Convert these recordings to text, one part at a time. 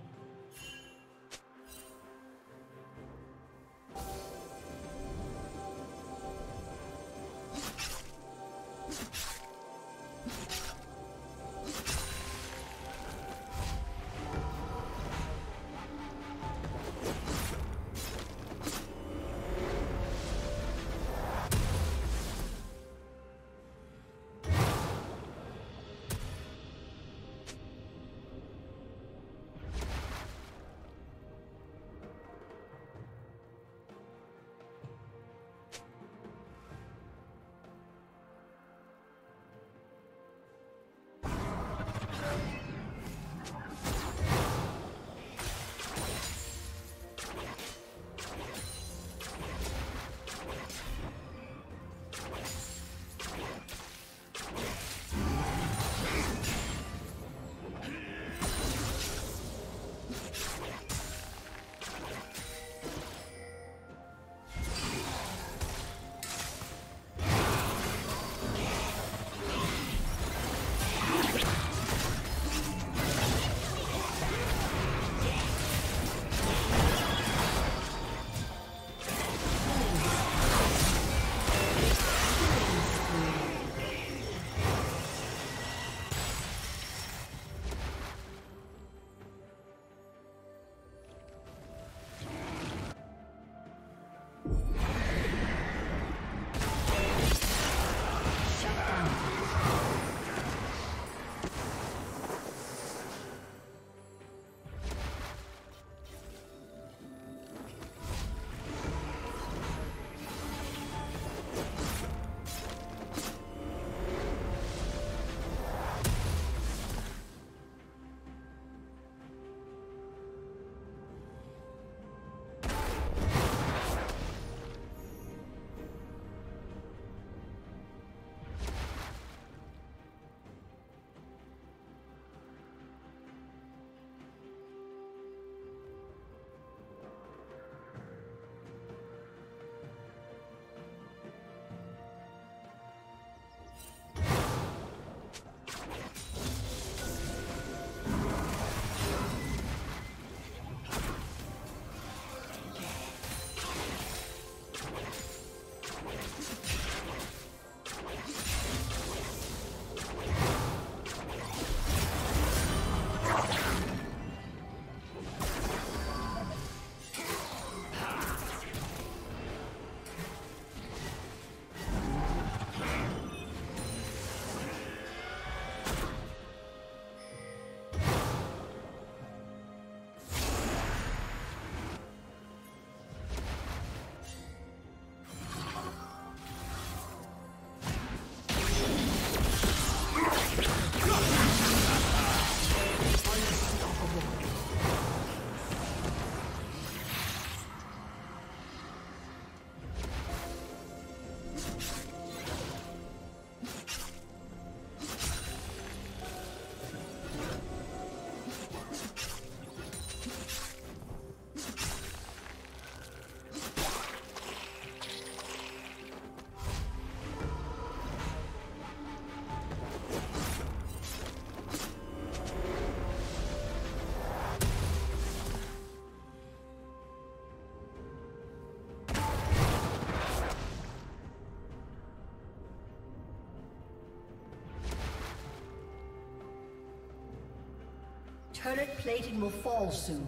Turret plating will fall soon.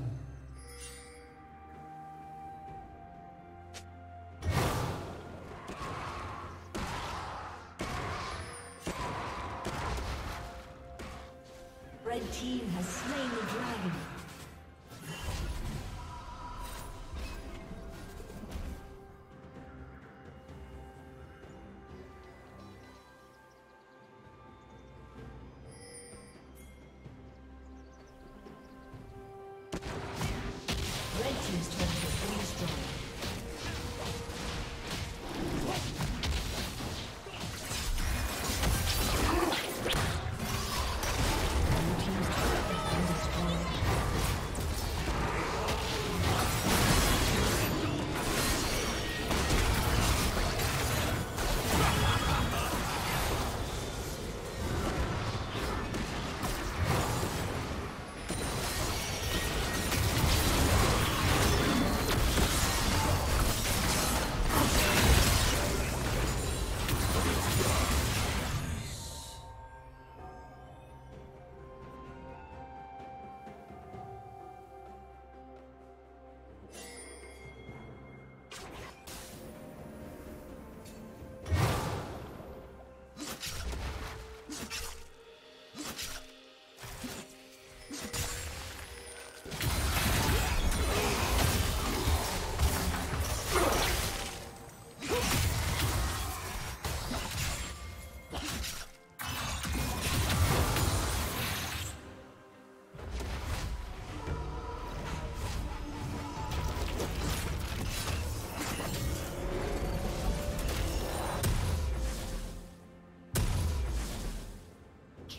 Red team has slain the dragon.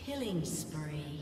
Killing spree.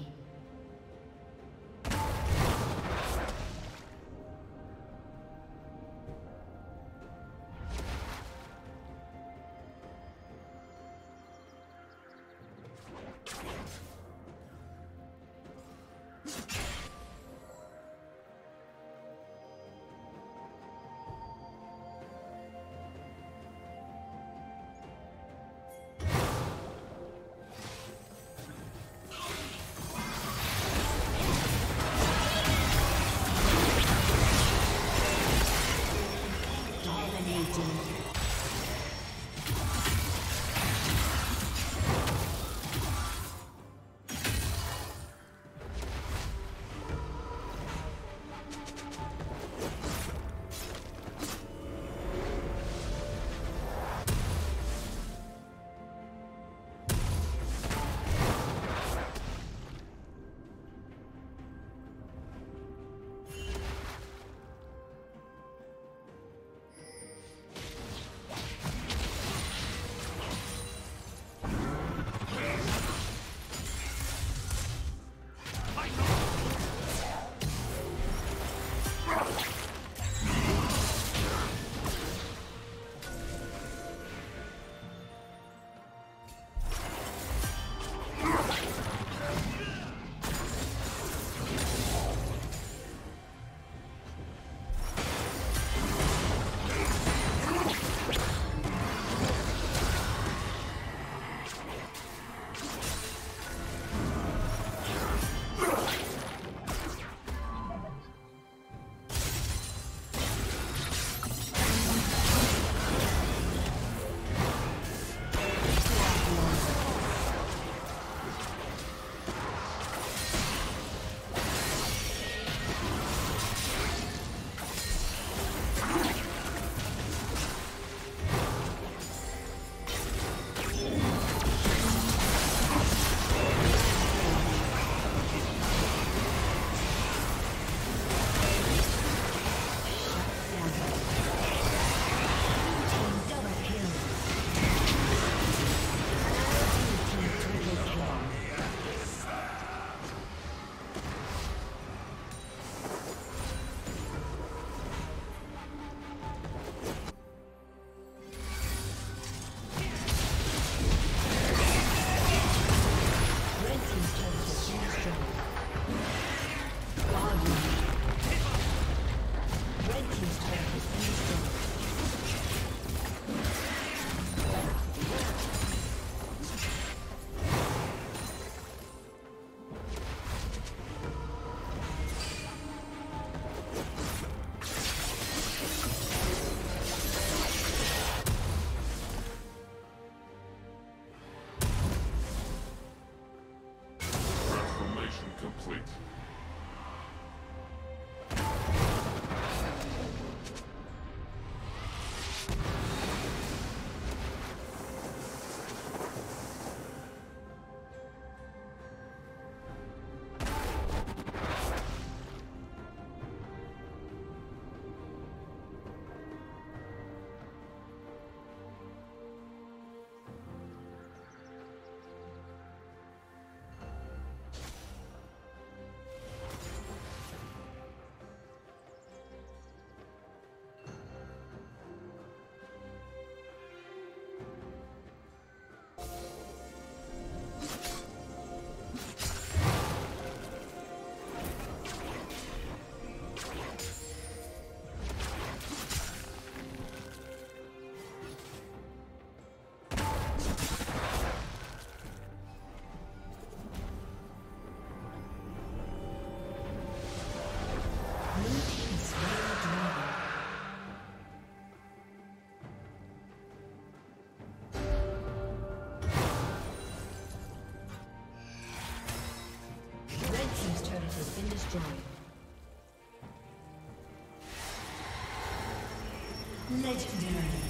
Legendary.